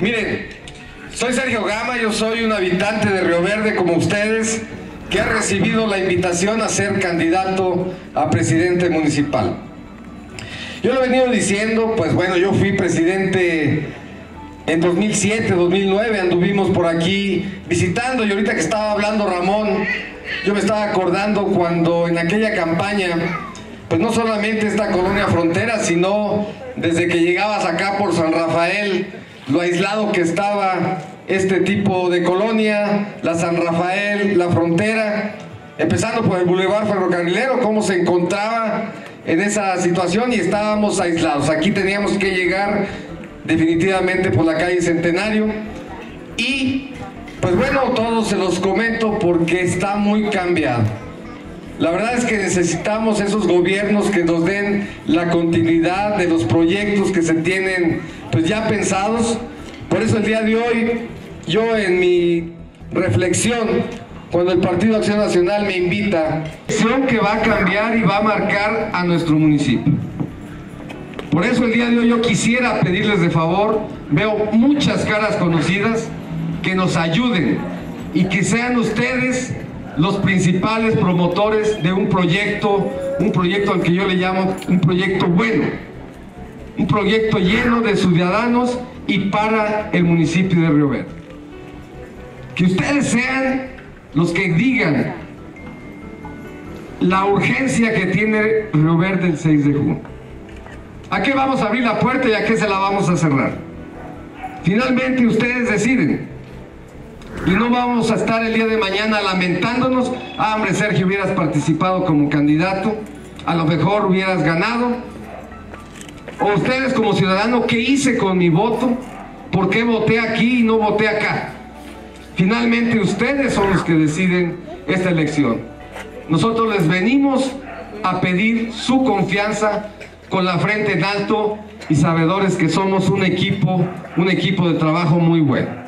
Miren, soy Sergio Gama, yo soy un habitante de Río Verde como ustedes, que ha recibido la invitación a ser candidato a presidente municipal. Yo lo he venido diciendo, pues bueno, yo fui presidente en 2007, 2009, anduvimos por aquí visitando, y ahorita que estaba hablando Ramón, yo me estaba acordando cuando en aquella campaña, pues no solamente esta colonia frontera, sino desde que llegabas acá por San Rafael, lo aislado que estaba este tipo de colonia, la San Rafael, la frontera, empezando por el Boulevard Ferrocarrilero, cómo se encontraba en esa situación y estábamos aislados. Aquí teníamos que llegar definitivamente por la calle Centenario y, pues bueno, todos se los comento porque está muy cambiado. La verdad es que necesitamos esos gobiernos que nos den la continuidad de los proyectos que se tienen pues ya pensados. Por eso el día de hoy, yo en mi reflexión, cuando el Partido Acción Nacional me invita, acción que va a cambiar y va a marcar a nuestro municipio. Por eso el día de hoy yo quisiera pedirles de favor, veo muchas caras conocidas, que nos ayuden y que sean ustedes los principales promotores de un proyecto al que yo le llamo un proyecto bueno, un proyecto lleno de ciudadanos y para el municipio de Río Verde. Que ustedes sean los que digan la urgencia que tiene Río Verde el 6 de junio. ¿A qué vamos a abrir la puerta y a qué se la vamos a cerrar? Finalmente ustedes deciden. Y no vamos a estar el día de mañana lamentándonos, ah, hombre Sergio, hubieras participado como candidato, a lo mejor hubieras ganado, o ustedes como ciudadano, ¿qué hice con mi voto? ¿Por qué voté aquí y no voté acá? Finalmente ustedes son los que deciden esta elección. Nosotros les venimos a pedir su confianza con la frente en alto y sabedores que somos un equipo de trabajo muy bueno.